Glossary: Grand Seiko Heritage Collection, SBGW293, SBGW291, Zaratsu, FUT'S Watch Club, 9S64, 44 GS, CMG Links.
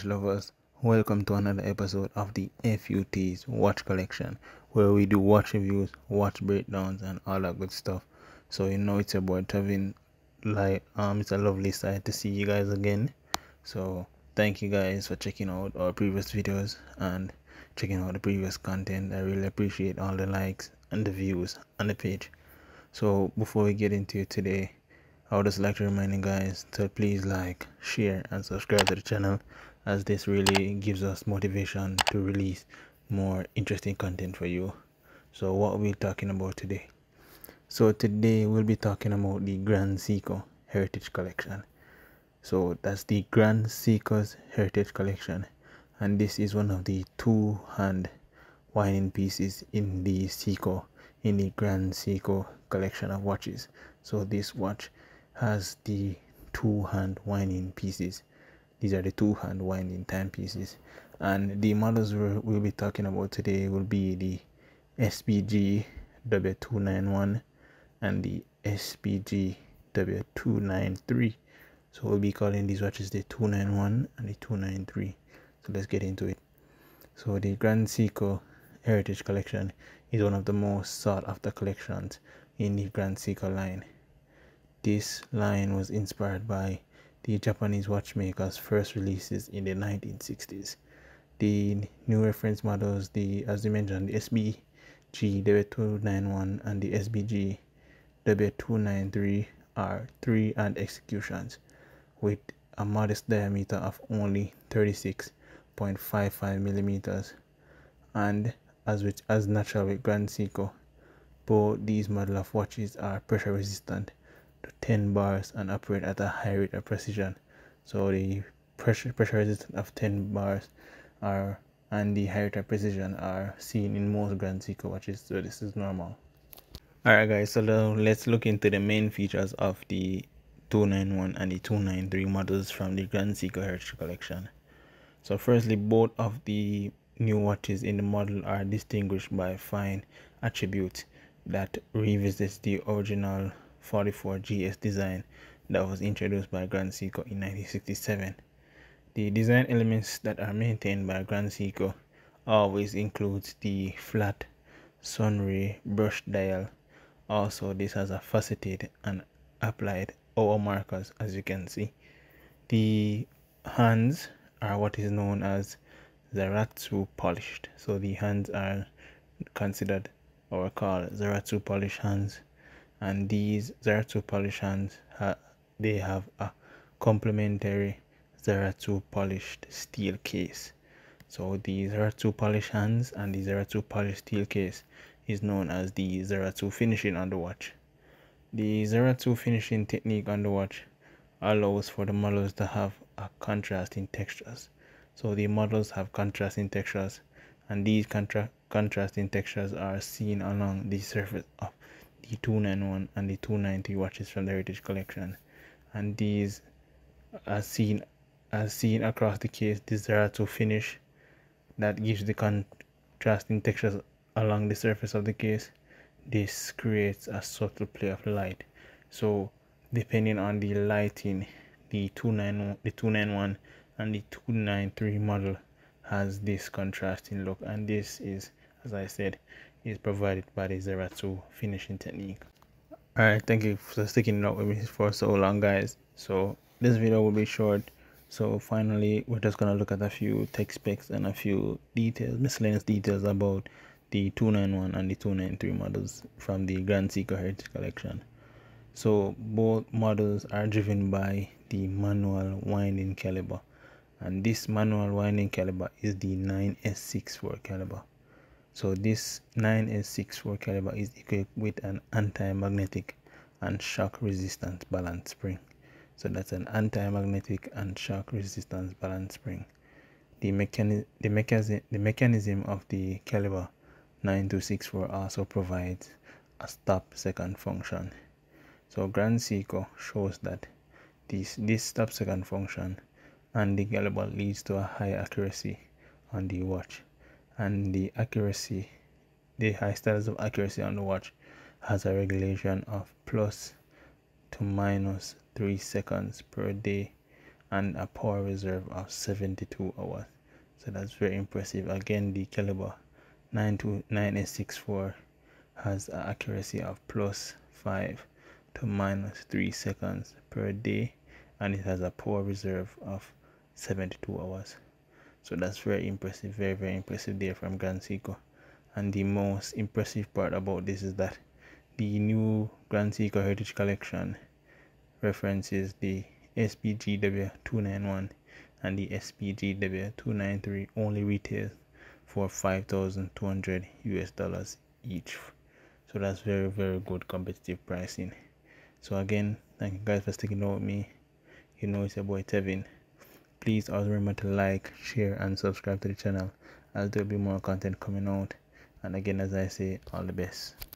watch lovers, welcome to another episode of the FUT's Watch Collection, where we do watch reviews, watch breakdowns and all that good stuff. So you know it's your boy Tavin. It's a lovely sight to see you guys again. So thank you guys for checking out our previous videos and checking out the previous content. I really appreciate all the likes and the views on the page. So before we get into it today, I would just like to remind you guys to please like, share and subscribe to the channel, as this really gives us motivation to release more interesting content for you. So what are we talking about today? So today we'll be talking about the Grand Seiko Heritage Collection. So that's the Grand Seiko's Heritage Collection, and this is one of the two hand winding pieces in the Seiko, in the Grand Seiko collection of watches. So this watch has the two hand winding pieces. These are the two hand winding timepieces, and the models we'll be talking about today will be the SBGW291 and the SBGW293. So we'll be calling these watches the 291 and the 293. So let's get into it. So the Grand Seiko Heritage Collection is one of the most sought after collections in the Grand Seiko line. This line was inspired by the Japanese watchmakers' first releases in the 1960s. The new reference models, as we mentioned, the SBGW291 and the SBGW293 are 3-hand executions with a modest diameter of only 36.55 millimeters, and as natural with Grand Seiko, both these model of watches are pressure resistant to 10 bars and operate at a high rate of precision. So the pressure resistance of 10 bars and the high rate of precision are seen in most Grand Seiko watches, so this is normal. Alright guys, so now let's look into the main features of the 291 and the 293 models from the Grand Seiko Heritage Collection. So firstly, both of the new watches in the model are distinguished by fine attributes that revisits the original 44 GS design that was introduced by Grand Seiko in 1967. The design elements that are maintained by Grand Seiko always includes the flat sunray brush dial. Also, this has a faceted and applied hour markers, as you can see. The hands are what is known as Zaratsu polished. So the hands are considered or called Zaratsu polish hands. And these Zaratsu polish hands, they have a complementary Zaratsu polished steel case. So the Zaratsu polish hands and the Zaratsu polished steel case is known as the Zaratsu finishing on the watch. The Zaratsu finishing technique on the watch allows for the models to have a contrast in textures. So the models have contrast in textures, and these contrast in textures are seen along the surface of the 291 and the 293 watches from the Heritage Collection, and these are seen across the case. This Zaratsu finish that gives the contrasting textures along the surface of the case. This creates a subtle play of light, so depending on the lighting, the 291 and the 293 model has this contrasting look, and this is, as I said, is provided by the Zaratsu finishing technique. Alright, thank you for sticking out with me for so long guys. So this video will be short, so finally we're just gonna look at a few tech specs and a few details, miscellaneous details about the 291 and the 293 models from the Grand Seiko Heritage Collection. So both models are driven by the manual winding caliber, and this manual winding caliber is the 9S64 caliber. So this 9S64 caliber is equipped with an anti-magnetic and shock resistance balance spring. So that's an anti-magnetic and shock resistance balance spring. The mechanism of the caliber 9264 also provides a stop second function. So Grand Seiko shows that this stop second function and the caliber leads to a high accuracy on the watch. And the high standards of accuracy on the watch has a regulation of plus to minus 3 seconds per day and a power reserve of 72 hours. So that's very impressive. Again, the caliber 9S64 has an accuracy of +5 to -3 seconds per day, and it has a power reserve of 72 hours. So that's very impressive, very impressive there from Grand Seiko. And the most impressive part about this is that the new Grand Seiko Heritage Collection references the SBGW291 and the SBGW293 only retails for $5,200 each. So that's very good competitive pricing. So again, thank you guys for sticking out with me. You know, it's your boy Tevin. Please also remember to like, share and subscribe to the channel, as there will be more content coming out. And again, as I say, all the best.